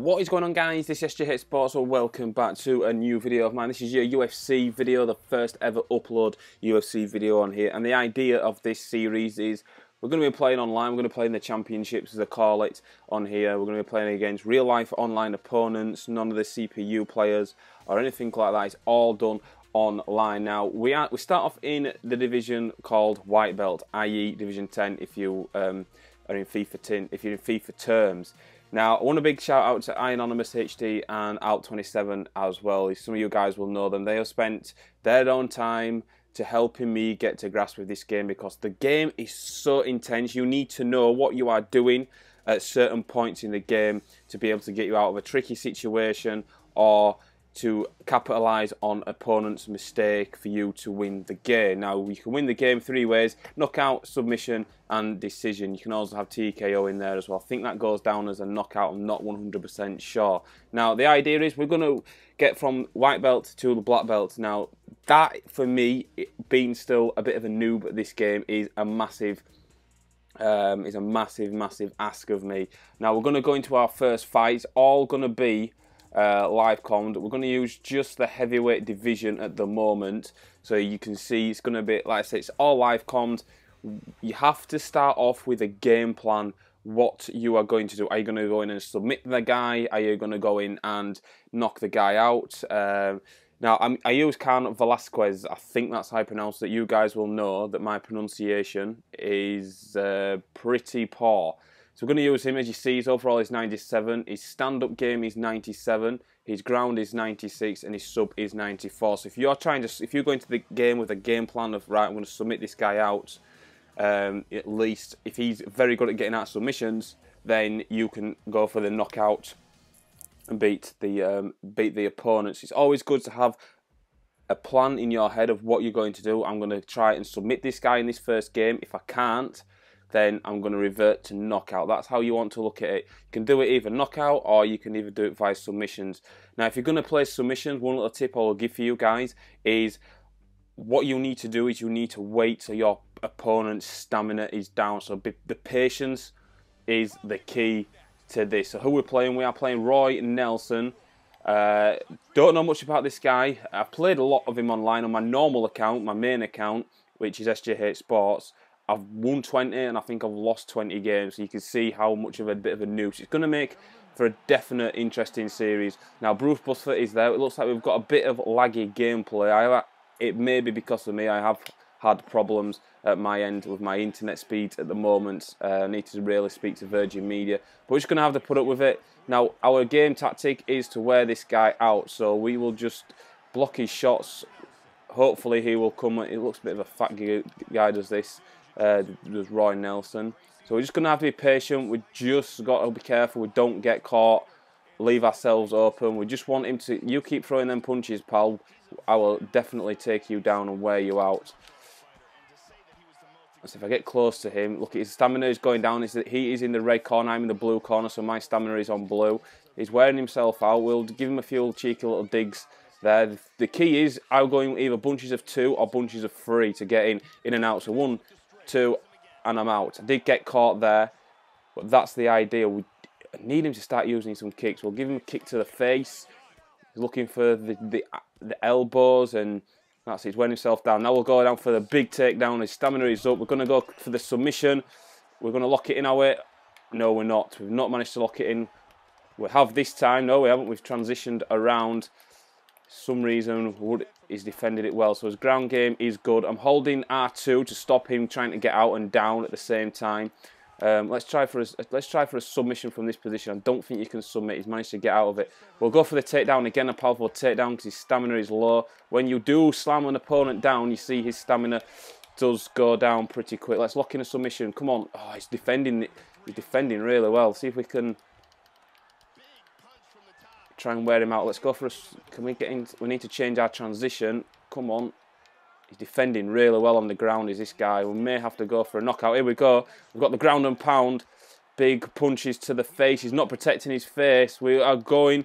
What is going on, guys? This is SJH Sports. Well, welcome back to a new video of mine. This is your UFC video, the first ever upload UFC video on here. And the idea of this series is we're going to be playing online. We're going to play in the championships, as they call it, on here. We're going to be playing against real-life online opponents, none of the CPU players or anything like that. It's all done online. Now we start off in the division called white belt, i.e. division 10 if you are in FIFA if you're in FIFA terms. Now I want a big shout out to iAnonymousHD and Alp27 as well. Some of you guys will know them. They have spent their own time to helping me get to grasp with this game, because the game is so intense. You need to know what you are doing at certain points in the game to be able to get you out of a tricky situation or to capitalise on opponent's mistake for you to win the game. Now, you can win the game three ways: knockout, submission and decision. You can also have TKO in there as well. I think that goes down as a knockout. I'm not 100% sure. Now, the idea is we're going to get from white belt to the black belt. Now, that, for me, being still a bit of a noob at this game, is a massive massive ask of me. Now, we're going to go into our first fight. It's all going to be live commed. We're going to use just the heavyweight division at the moment, so you can see it's going to be, like I said, it's all live commed. You have to start off with a game plan, what you are going to do. Are you going to go in and submit the guy? Are you going to go in and knock the guy out? Now, I use Cain Velasquez. I think that's how I pronounce that. You guys will know that my pronunciation is pretty poor. So we're going to use him. As you see, his overall is 97, his stand-up game is 97, his ground is 96, and his sub is 94. So if you go into the game with a game plan of, right, I'm going to submit this guy out, at least if he's very good at getting out submissions, then you can go for the knockout and beat the opponents. It's always good to have a plan in your head of what you're going to do. I'm going to try and submit this guy in this first game. If I can't, then I'm going to revert to knockout. That's how you want to look at it. You can do it either knockout, or you can either do it via submissions. Now, if you're going to play submissions, one little tip I'll give for you guys is what you need to do is you need to wait till your opponent's stamina is down. So the patience is the key to this. So who we're playing? We are playing Roy Nelson. Don't know much about this guy. I played a lot of him online on my normal account, my main account, which is SJH Sports. I've won 20 and I think I've lost 20 games, so you can see how much of a bit of a noob. It's going to make for a definite interesting series. Now, Bruce Busford is there. It looks like we've got a bit of laggy gameplay. It may be because of me. I have had problems at my end with my internet speeds at the moment. I need to really speak to Virgin Media. But we're just going to have to put up with it. Now, our game tactic is to wear this guy out, so we will just block his shots. Hopefully he will come. It looks a bit of a fat guy does this. There's Roy Nelson. So we're just going to have to be patient. We just got to be careful we don't get caught, leave ourselves open. We just want him to, you keep throwing them punches, pal, I will definitely take you down and wear you out. So if I get close to him, look, his stamina is going down. He is in the red corner, I'm in the blue corner, so my stamina is on blue. He's wearing himself out. We'll give him a few cheeky little digs there. The key is I'm going either bunches of two or bunches of three to get in and out. So one, two, and I'm out. I did get caught there, but that's the idea. We need him to start using some kicks. We'll give him a kick to the face. He's looking for the elbows, and that's it. He's wearing himself down. Now we'll go down for the big takedown. His stamina is up. We're going to go for the submission. We're going to lock it in, are we? No, we're not. We've not managed to lock it in. We have this time. No, we haven't. We've transitioned around. Some reason Wood is defended it well, so his ground game is good. I'm holding R2 to stop him trying to get out and down at the same time. Let's try for a submission from this position. I don't think you can submit. He's managed to get out of it. We'll go for the takedown again, a powerful takedown, because his stamina is low. When you do slam an opponent down, you see his stamina does go down pretty quick. Let's lock in a submission. Come on! Oh, he's defending it. He's defending really well. See if we can try and wear him out. Let's go for us. Can we get in? We need to change our transition. Come on. He's defending really well on the ground, is this guy. We may have to go for a knockout. Here we go. We've got the ground and pound. Big punches to the face. He's not protecting his face. We are going.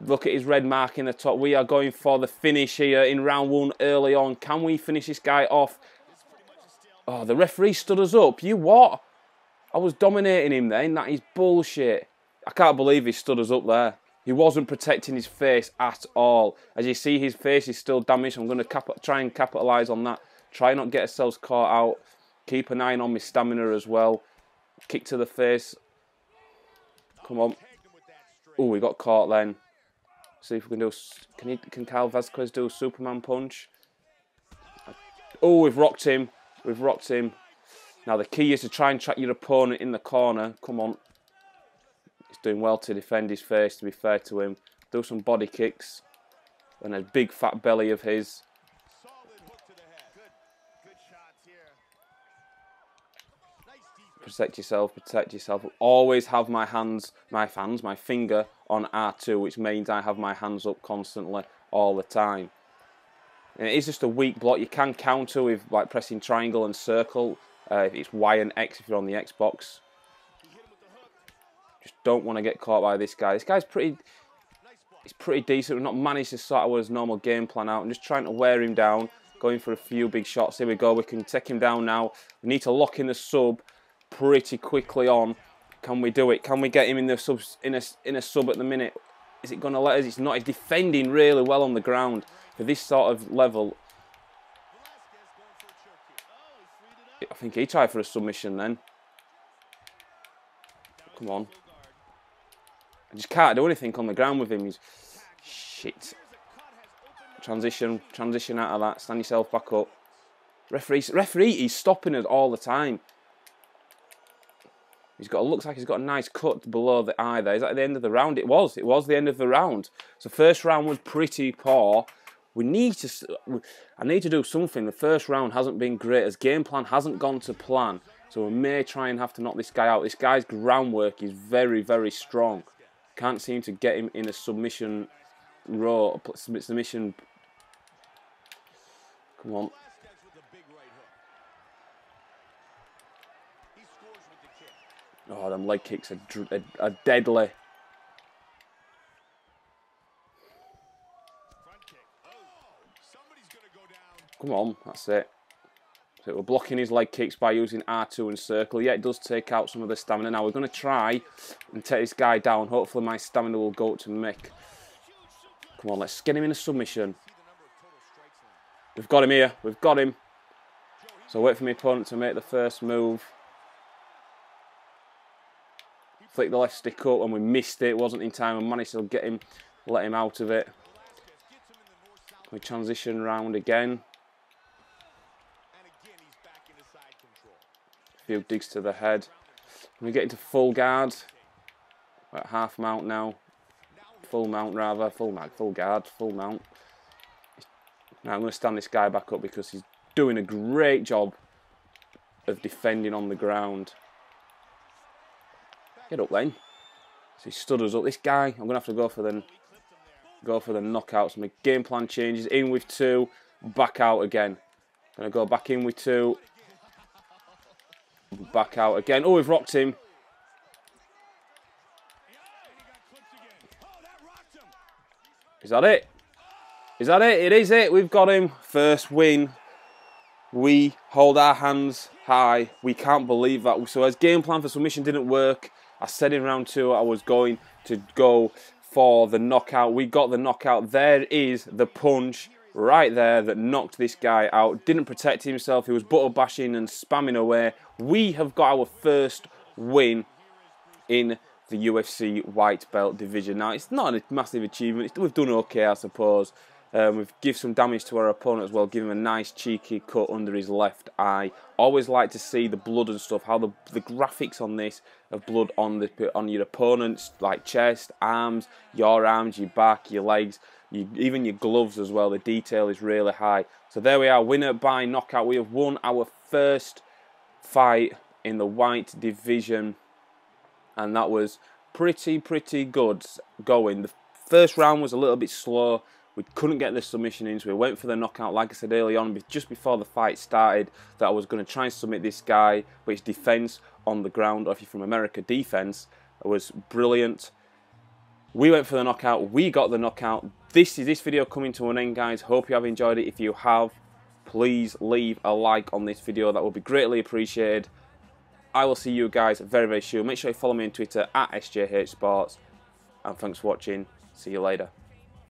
Look at his red mark in the top. We are going for the finish here in round one early on. Can we finish this guy off? Oh, the referee stood us up. You what? I was dominating him then. That is bullshit. I can't believe he stood us up there. He wasn't protecting his face at all. As you see, his face is still damaged. I'm going to try and capitalise on that. Try not to get ourselves caught out. Keep an eye on my stamina as well. Kick to the face. Come on. Oh, we got caught then. See if we can do... Can Cain Velasquez do a Superman punch? Oh, we've rocked him. We've rocked him. Now, the key is to try and track your opponent in the corner. Come on. He's doing well to defend his face, to be fair to him. Do some body kicks. And a big fat belly of his. Protect yourself, always have my hands, my finger on R2, which means I have my hands up constantly all the time. And it is just a weak block. You can counter with like pressing triangle and circle, it's Y and X if you're on the Xbox. Just don't want to get caught by this guy. This guy's pretty decent. We've not managed to sort out his normal game plan out, and just trying to wear him down, going for a few big shots. Here we go, we can take him down now. We need to lock in the sub pretty quickly on. Can we do it? Can we get him in the subs, in a sub at the minute? Is it going to let us? It's not. He's defending really well on the ground for this sort of level. I think he tried for a submission then. Come on. I just can't do anything on the ground with him. He's... Shit. Transition out of that. Stand yourself back up. Referee, he's stopping us all the time. He's got, looks like he's got a nice cut below the eye there. Is that the end of the round? It was the end of the round. So first round was pretty poor. I need to do something. The first round hasn't been great. His game plan hasn't gone to plan. So we may try and have to knock this guy out. This guy's groundwork is very, very strong. Can't seem to get him in a submission row. Submission. Come on. Oh, them leg kicks are deadly. Come on, that's it. So we're blocking his leg kicks by using R2 and circle. Yeah, it does take out some of the stamina. Now we're going to try and take this guy down. Hopefully my stamina will go up to Mick. Come on, let's skin him in a submission. We've got him here. We've got him. So wait for my opponent to make the first move. Flick the left stick up and we missed it. It wasn't in time and managed to get him, let him out of it. We transition round again. A few digs to the head. We get into full guard. We're at half mount now. Full mount rather. Full guard. Full mount. Now I'm going to stand this guy back up because he's doing a great job of defending on the ground. Get up then. So he stood us up. This guy, I'm going to have to go for the knockouts. My game plan changes. In with two, back out again. Going to go back in with two. Back out again. Oh, we've rocked him. Is that it? Is that it? It is it. We've got him. First win. We hold our hands high. We can't believe that. So his game plan for submission didn't work. I said in round two I was going to go for the knockout. We got the knockout. There is the punch right there that knocked this guy out. Didn't protect himself. He was butter bashing and spamming away. We have got our first win in the UFC white belt division. Now, it's not a massive achievement. We've done okay, I suppose. We've given some damage to our opponent as well, give him a nice cheeky cut under his left eye. Always like to see the blood and stuff, how the graphics on this of blood on your opponent's like chest, arms, your back, your legs, even your gloves as well. The detail is really high. So there we are, winner by knockout. We have won our first fight in the white division, and that was pretty good going. The first round was a little bit slow. We couldn't get the submission in, so we went for the knockout. Like I said earlier on, just before the fight started, that I was going to try and submit this guy, but his defence on the ground, or if you're from America, defence, was brilliant. We went for the knockout. We got the knockout. This is this video coming to an end, guys. Hope you have enjoyed it. If you have, please leave a like on this video. That would be greatly appreciated. I will see you guys very, very soon. Make sure you follow me on Twitter at SJH Sports. And thanks for watching. See you later.